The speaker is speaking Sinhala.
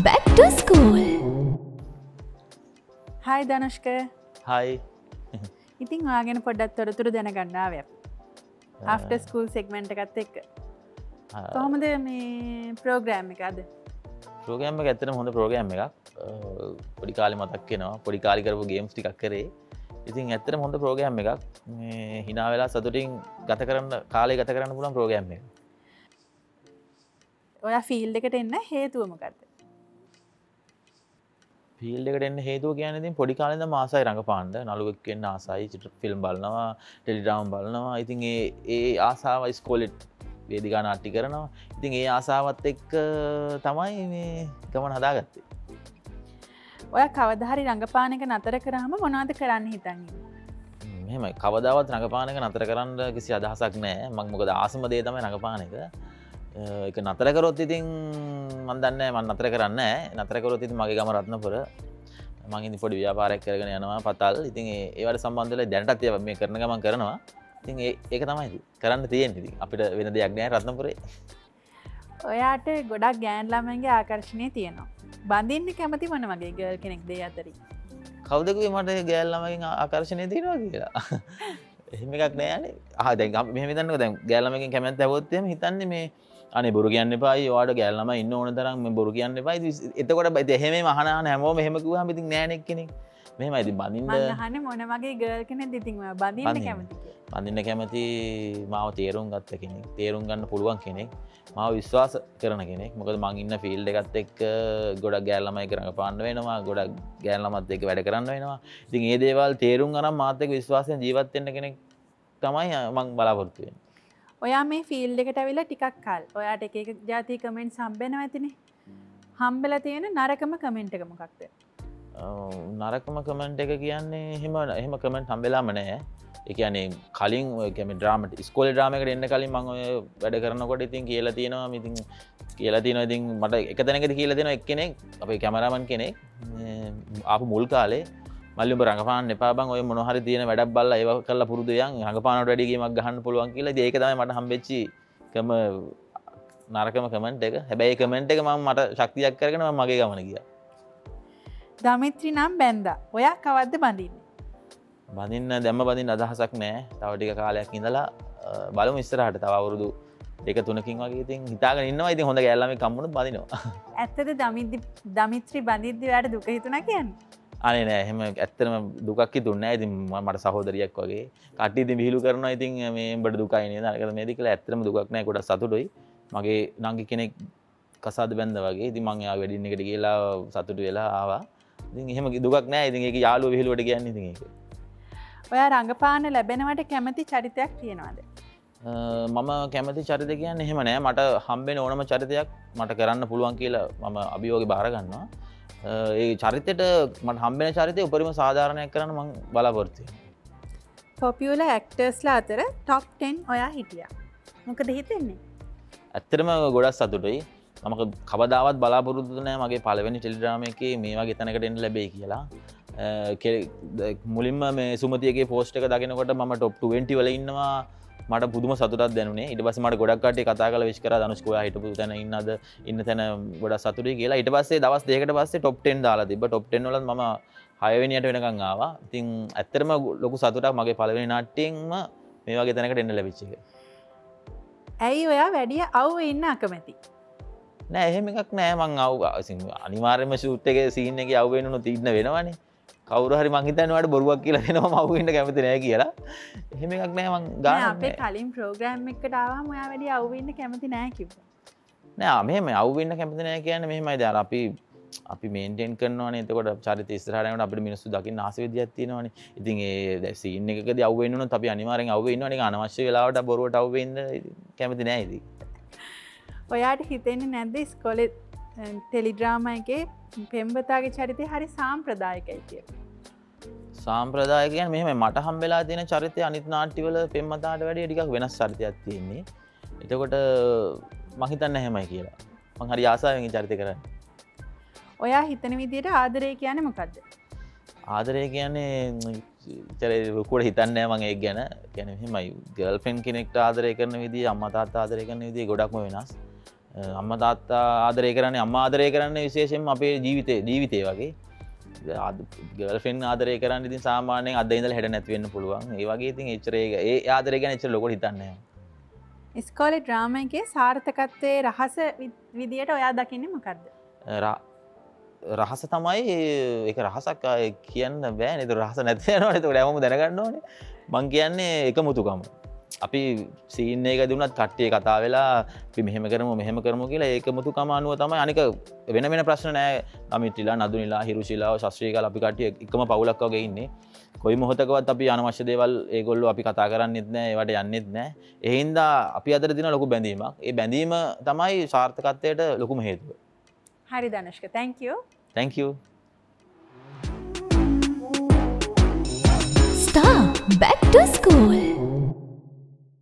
back to school. Hi, Danushka. Hi. I think I'm going to talk to you about it. After school segment. So, how do you program? Program is a program. We play games. ඉතින් ඇත්තටම හොඳ ප්‍රෝග්‍රෑම් එකක් මේ hina වෙලා සතුටින් ගත කරන කාලය ගත කරන්න පුළුවන් ප්‍රෝග්‍රෑම් එකක්. ඔයා ෆීල්ඩ් එකට එන්න හේතුව මොකද්ද? ෆීල්ඩ් එකට එන්න හේතුව කියන්නේ ඉතින් පොඩි කාලේ ඉඳන්ම ආසයි රඟපාන්න, නළුවෙක් වෙන්න ආසයි, ෆිල්ම් බලනවා, ටෙලිඩ්‍රාම බලනවා. ඉතින් ඒ ආසාව ඉස්කෝලේ වේදිකා නාට්‍ය කරනවා. ඉතින් ඒ ආසාවත් එක්ක තමයි මේ ගමන හදාගත්තේ. ඔය කවදාහරි රංගපාන එක නතර කරාම මොනවද කරන්න හිතන්නේ? මෙහෙමයි කවදාවත් රංගපාන එක නතර කරන්න කිසි අදහසක් නැහැ. මම මොකද ආසම දේ තමයි රංගපාන එක. ඒක නතර කරොත් ඉතින් මම දන්නේ නැහැ මම නතර කරන්නේ නැහැ. නතර කරොත් ඉතින් මගේ ගම රත්නපුර මම ඉතින් පොඩි ව්‍යාපාරයක් කරගෙන යනවා පතල්. ඉතින් ඒවට සම්බන්ධ වෙලා දැනටත් මේ කරන ගමන් කරනවා. ඉතින් ඒක තමයි කරන්න තියෙන්නේ. ඉතින් අපිට වෙන දෙයක් නැහැ රත්නපුරේ. ඔයාට ගොඩක් ගෑන් ළමයින්ගේ ආකර්ෂණය තියෙනවා. බඳින්න කැමති මොන වගේ ගර්ල් කෙනෙක්ද ඒ අතරේ? කවුද කිව්වේ මට ගෑල් ළමයින් ආකර්ෂණය තියෙනවා කියලා? එහෙම එකක් නෑ යන්නේ. දැන් මෙහෙම හිතන්නකෝ දැන් ගෑල් ළමයින් කැමැත්ත ඇවොත් එහෙම හිතන්නේ මේ අනේ බොරු කියන්න එපායි. ඔයාලට ගෑල් ළමයි ඉන්න ඕන තරම් මේ බොරු කියන්න එපායි. එතකොට ඉතින් එහෙමම අහන හැමෝම එහෙම කිව්වහම ඉතින් නෑනේ කෙනෙක්. මෙහෙමයි ඉතින් බඳින්න මම අහන්නේ මොන වගේ ගර්ල් කෙනෙක්ද ඉතින් ඔයා බඳින්න කැමති කියලා. බඳින්න කැමති මාව තේරුම් ගත්ත කෙනෙක්. තේරුම් ගන්න පුළුවන් කෙනෙක්. මාව විශ්වාස කරන කෙනෙක්. මොකද මං ඉන්න ෆීල්ඩ් එකත් එක්ක ගොඩක් ගෑල් ළමයි එක්ක රඟපාන්න වෙනවා. ගොඩක් ගෑල් ළමත් එක්ක වැඩ කරන්න වෙනවා. ඉතින් මේ දේවල් තේරුම් ගන්න මාත් එක්ක විශ්වාසයෙන් ජීවත් වෙන්න කෙනෙක් තමයි මං බලාපොරොත්තු වෙන්නේ. ඔයා මේ ෆීල්ඩ් එකට ඇවිල්ලා ටිකක් කල්. ඔයාට එක එක જાති කමෙන්ට්ස් හම්බෙනවා ඇතිනේ. හම්බෙලා තියෙන නරකම කමෙන්ට් එක මොකක්ද? නරකම කමෙන්ට් එක කියන්නේ එහෙම කමෙන්ට් හම්බෙලාම නැහැ. ඒ කියන්නේ කලින් ඔය කියන්නේ ඩ්‍රාමා ඉස්කෝලේ ඩ්‍රාමා එකට එන්න කලින් මම ඔය වැඩ කරනකොට ඉතින් කියලා තියෙනවා ඉතින් මට එක තැනකදී කියලා දෙනවා එක්කෙනෙක් අපේ කැමරාමන් කෙනෙක් ආපු මුල් කාලේ මල්ලි උඹ රඟපාන්න එපා බං ඔය මොන හරි තියෙන වැඩක් බලලා ඒව කරලා පුරුදු වෙයන් රඟපානට වැඩිය ගේමක් ගහන්න පුළුවන් කියලා. ඉතින් ඒක තමයි මට හම්බෙච්චි නරකම කමෙන්ට් එක. හැබැයි ඒ කමෙන්ට් එක මම මට ශක්තියක් කරගෙන මම මගේ ගමන ගියා. දමිත්‍රි නම් බැඳා. ඔයා කවද්ද බඳින්නේ? බඳින්න දැම්ම බඳින්න අදහසක් නැහැ. තව ටික කාලයක් ඉඳලා බලමු ඉස්සරහට තව අවුරුදු 2-3කින් වගේ ඉතින් හිතාගෙන ඉන්නවා. ඉතින් හොඳ ගෑල් ළමෙක් හම්බුනොත් බඳිනවා. ඇත්තද දමිත්‍රි බඳිද්දි ඔයාට දුක හිතුණා කියන්නේ? අනේ නෑ එහෙම ඇත්තටම දුකක් හිතුන්නේ නැහැ. ඉතින් මට සහෝදරියක් වගේ කට්ටිය ඉතින් විහිළු කරනවා. ඉතින් මේ උඹට දුකයි නේද? අරකට මේදි කියලා ඇත්තටම දුකක් නැහැ. ගොඩක් සතුටුයි. මගේ නංගි කෙනෙක් කසාද බැන්දා වගේ. ඉතින් මං එයා වෙඩින් එකට ගිහලා සතුටු වෙලා ආවා. ඉතින් එහෙම දුකක් නැහැ. ඉතින් ඒක යාළුව විහිළුවට කියන්නේ ඉතින් ඒක. ඔයා රංගපාන ලැබෙනවට කැමති චරිතයක් තියෙනවද? මම කැමති චරිත කියන්නේ එහෙම නෑ. මට හම්බෙන ඕනම චරිතයක් මට කරන්න පුළුවන් කියලා මම අභියෝගේ බාර ගන්නවා. ඒ චරිතෙට මට හම්බෙන චරිතේ උපරිම සාධාරණයක් කරන්න මම බලාපොරොත්තු වෙනවා. පොපියුලර් ඇක්ටර්ස්ලා අතර টপ 10 ඔයා හිටියා. මොකද හිතන්නේ? ඇත්තටම ගොඩක් සතුටුයි. මම කවදාවත් බලාපොරොත්තු නෑ මගේ පළවෙනි ටෙලිඩ්‍රාම එකේ මේ වගේ තැනකට එන්න ලැබෙයි කියලා. මුලින්ම මේ සුමතියගේ පෝස්ට් එක දකිනකොට මම টොප් 20 වල ඉන්නවා. මට පුදුම සතුටක් දැනුනේ. ඊට පස්සේ මට ගොඩක් කට්ටිය කතා කරලා විශ් කරා ධනුෂ්ක ඔයා හිටපු තැන ඉන්න තැන ගොඩක් සතුටුයි කියලා. ඊට පස්සේ දවස් දෙකකට පස්සේ টොප් 10 දාලා තිබ්බා. টොප් 10 වලත් මම 6 වෙනියට වෙනකන් ආවා. ඉතින් ඇත්තටම ලොකු සතුටක් මගේ පළවෙනි නාට්‍යයෙන්ම මේ වගේ තැනකට එන්න ලැබිච්ච එක. ඇයි ඔයා වැඩි අවුවේ ඉන්න අකමැති? නෑ එහෙම එකක් නෑ. මං ආවා ඉතින් අනිවාර්යයෙන්ම ෂූට් එකේ සීන් එකේ අවුවේ වෙනුනොත් ඉන්න වෙනවනේ. කවුරු හරි මං හිතන්නේ ඔයාලට බොරුවක් කියලා දෙනවා මම අවුවෙන්න කැමති නෑ කියලා. එහෙම එකක් නෑ මං ගාන්නේ. නෑ අපේ කලින් ප්‍රෝග්‍රෑම් එකකට ආවම ඔයා වැඩි අවුවෙන්න කැමති නෑ කිව්වා. නෑ මෙහෙම අවුවෙන්න කැමති නෑ කියන්නේ මෙහෙමයි දැන් අපි මේන්ටේන් කරනවානේ. එතකොට චරිත ඉස්සරහට යනකොට අපිට මිනිස්සු දකින්න ආස විදියක් තියෙනවානේ. ඉතින් ඒ සීන් එකකදී අවුවෙන්න උනොත් අපි අනිවාර්යෙන් අවුවේ ඉන්නවනේ. ඒක අනවශ්‍ය වෙලාවට බොරුවට අවුවෙන්න කැමති නෑ ඉතින්. ඔයාට හිතෙන්නේ නැද්ද ඉස්කෝලේ ටෙලිඩ්‍රාමා එකේ පෙම්වතාගේ චරිතය හරි සාම්ප්‍රදායිකයි කියලා? සාම්ප්‍රදායික කියන්නේ මෙහෙමයි මට හම්බෙලා තියෙන චරිතය අනිත් නාට්‍යවල පෙම්වතාට වැඩිය ටිකක් වෙනස් චරිතයක් තියෙන්නේ. එතකොට මම හිතන්නේ එහෙමයි කියලා. මම හරි ආසාවෙන් ඒ චරිතය කරන්නේ. ඔයා හිතන විදියට ආදරය කියන්නේ මොකද්ද? ආදරය කියන්නේ කුඩ හිතන්නේ මම ඒක ගැන. කියන්නේ මෙහෙමයි ගර්ල්ෆ්‍රෙන්ඩ් කෙනෙක්ට ආදරය කරන විදිය අම්මා තාත්තා ආදරය කරන විදිය ගොඩක්ම වෙනස්. අම්මා තාත්තා ආදරය කරන්නේ අම්මා ආදරය කරන්නේ විශේෂයෙන්ම අපේ ජීවිතේ වගේ ගර්ල්ෆ්‍රෙන්ඩ් ආදරය කරන්නේ ඉතින් සාමාන්‍යයෙන් අද ඉඳලා හැඩ නැති වෙන්න පුළුවන් ඒ වගේ ඉතින් එච්චර ඒ ආදරය ගැන එච්චර ලොකෝට හිතන්නේ නැහැ ඉස්කෝලේ ඩ්‍රාමා එකේ සාර්ථකත්වයේ රහස විදියට ඔයා දකින්නේ මොකද්ද රහස තමයි ඒක රහසක් කියන්න බෑ නේද රහස නැති වෙනවා නේද ඒක හැමෝම දැනගන්න ඕනේ මං කියන්නේ එකමුතුකම අපි සීන් එක දුන්නත් කට්ටිය කතා වෙලා අපි මෙහෙම කරමු කියලා ඒකමුතුකම අනුව තමයි අනික වෙන වෙන ප්‍රශ්න නෑ අමිත්‍රිලා නදුනිලා හිරුෂිලාව ශාස්ත්‍රීයකල අපි කට්ටිය එකම පවුලක් වගේ ඉන්නේ කොයි මොහොතකවත් අපි අනවශ්‍ය දේවල් ඒගොල්ලෝ අපි කතා කරන්නේත් නෑ ඒවට යන්නේත් නෑ ඒ හින්දා අපි අතර දින ලොකු බැඳීමක් ඒ බැඳීම තමයි සාර්ථකත්වයට ලොකුම හේතුව හරි Dhanushka thank you Star back to school